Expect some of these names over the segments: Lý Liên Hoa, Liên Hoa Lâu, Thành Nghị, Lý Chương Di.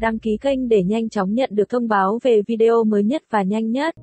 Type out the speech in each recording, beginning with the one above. đăng ký kênh để nhanh chóng nhận được thông báo về video mới nhất và nhanh nhất.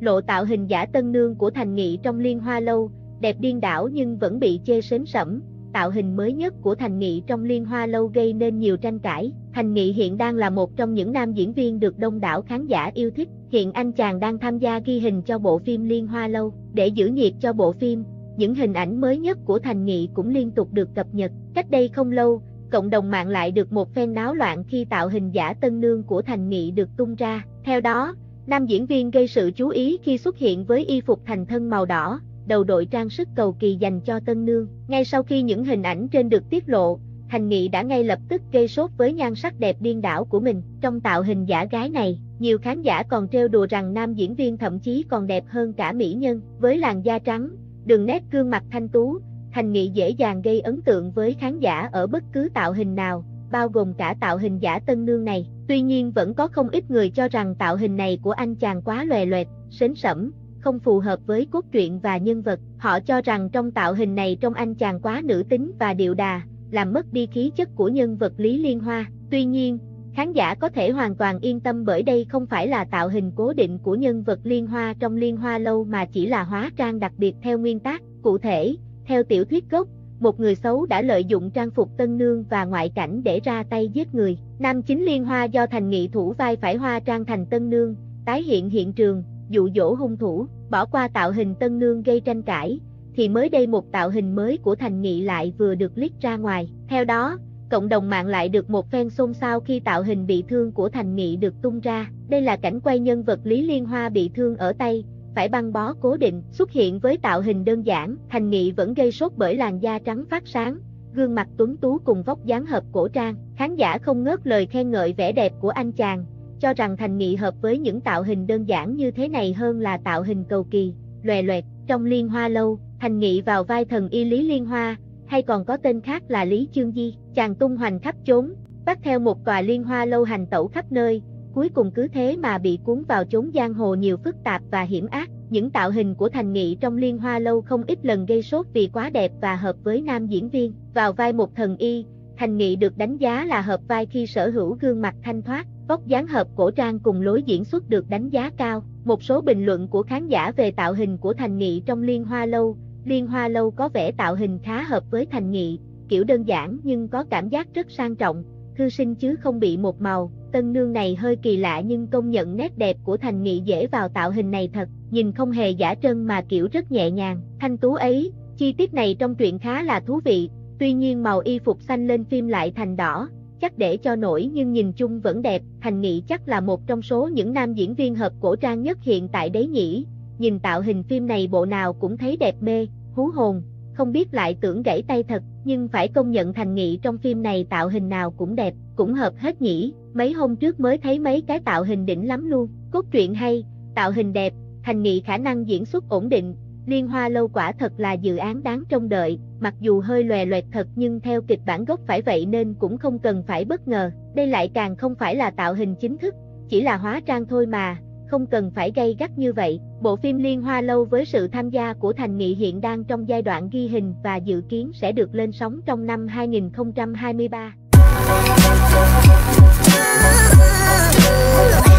Lộ tạo hình giả tân nương của Thành Nghị trong Liên Hoa Lâu, đẹp điên đảo nhưng vẫn bị chê sến sẩm. Tạo hình mới nhất của Thành Nghị trong Liên Hoa Lâu gây nên nhiều tranh cãi. Thành Nghị hiện đang là một trong những nam diễn viên được đông đảo khán giả yêu thích. Hiện anh chàng đang tham gia ghi hình cho bộ phim Liên Hoa Lâu. Để giữ nhiệt cho bộ phim, những hình ảnh mới nhất của Thành Nghị cũng liên tục được cập nhật. Cách đây không lâu, cộng đồng mạng lại được một phen náo loạn khi tạo hình giả tân nương của Thành Nghị được tung ra. Theo đó, nam diễn viên gây sự chú ý khi xuất hiện với y phục thành thân màu đỏ, đầu đội trang sức cầu kỳ dành cho tân nương. Ngay sau khi những hình ảnh trên được tiết lộ, Thành Nghị đã ngay lập tức gây sốt với nhan sắc đẹp điên đảo của mình. Trong tạo hình giả gái này, nhiều khán giả còn trêu đùa rằng nam diễn viên thậm chí còn đẹp hơn cả mỹ nhân. Với làn da trắng, đường nét gương mặt thanh tú, Thành Nghị dễ dàng gây ấn tượng với khán giả ở bất cứ tạo hình nào, bao gồm cả tạo hình giả tân nương này. Tuy nhiên vẫn có không ít người cho rằng tạo hình này của anh chàng quá lòe loẹt, sến sẩm, không phù hợp với cốt truyện và nhân vật. Họ cho rằng trong tạo hình này trông anh chàng quá nữ tính và điệu đà, làm mất đi khí chất của nhân vật Lý Liên Hoa. Tuy nhiên, khán giả có thể hoàn toàn yên tâm bởi đây không phải là tạo hình cố định của nhân vật Liên Hoa trong Liên Hoa Lâu mà chỉ là hóa trang đặc biệt theo nguyên tác. Cụ thể, theo tiểu thuyết gốc, một người xấu đã lợi dụng trang phục tân nương và ngoại cảnh để ra tay giết người. Nam chính Liên Hoa do Thành Nghị thủ vai phải hóa trang thành tân nương, tái hiện hiện trường, dụ dỗ hung thủ. Bỏ qua tạo hình tân nương gây tranh cãi, thì mới đây một tạo hình mới của Thành Nghị lại vừa được leak ra ngoài. Theo đó, cộng đồng mạng lại được một phen xôn xao khi tạo hình bị thương của Thành Nghị được tung ra. Đây là cảnh quay nhân vật Lý Liên Hoa bị thương ở tay, phải băng bó cố định. Xuất hiện với tạo hình đơn giản, Thành Nghị vẫn gây sốt bởi làn da trắng phát sáng, gương mặt tuấn tú cùng vóc dáng hợp cổ trang. Khán giả không ngớt lời khen ngợi vẻ đẹp của anh chàng, cho rằng Thành Nghị hợp với những tạo hình đơn giản như thế này hơn là tạo hình cầu kỳ, lòe loẹt. Trong Liên Hoa Lâu, Thành Nghị vào vai thần y Lý Liên Hoa, hay còn có tên khác là Lý Chương Di. Chàng tung hoành khắp chốn, bắt theo một tòa Liên Hoa Lâu hành tẩu khắp nơi, cuối cùng cứ thế mà bị cuốn vào chốn giang hồ nhiều phức tạp và hiểm ác. Những tạo hình của Thành Nghị trong Liên Hoa Lâu không ít lần gây sốt vì quá đẹp và hợp với nam diễn viên. Vào vai một thần y, Thành Nghị được đánh giá là hợp vai khi sở hữu gương mặt thanh thoát, vóc dáng hợp cổ trang cùng lối diễn xuất được đánh giá cao. Một số bình luận của khán giả về tạo hình của Thành Nghị trong Liên Hoa Lâu. Liên Hoa Lâu có vẻ tạo hình khá hợp với Thành Nghị, kiểu đơn giản nhưng có cảm giác rất sang trọng, thư sinh chứ không bị một màu. Tân nương này hơi kỳ lạ nhưng công nhận nét đẹp của Thành Nghị dễ vào tạo hình này thật, nhìn không hề giả trân mà kiểu rất nhẹ nhàng, thanh tú ấy. Chi tiết này trong truyện khá là thú vị, tuy nhiên màu y phục xanh lên phim lại thành đỏ, chắc để cho nổi nhưng nhìn chung vẫn đẹp. Thành Nghị chắc là một trong số những nam diễn viên hợp cổ trang nhất hiện tại đấy nhỉ. Nhìn tạo hình phim này bộ nào cũng thấy đẹp mê, hú hồn, không biết lại tưởng gãy tay thật. Nhưng phải công nhận Thành Nghị trong phim này tạo hình nào cũng đẹp, cũng hợp hết nhỉ. Mấy hôm trước mới thấy mấy cái tạo hình đỉnh lắm luôn. Cốt truyện hay, tạo hình đẹp, Thành Nghị khả năng diễn xuất ổn định. Liên Hoa Lâu quả thật là dự án đáng trông đợi, mặc dù hơi lòe loẹt thật nhưng theo kịch bản gốc phải vậy nên cũng không cần phải bất ngờ. Đây lại càng không phải là tạo hình chính thức, chỉ là hóa trang thôi mà, không cần phải gay gắt như vậy. Bộ phim Liên Hoa Lâu với sự tham gia của Thành Nghị hiện đang trong giai đoạn ghi hình và dự kiến sẽ được lên sóng trong năm 2023.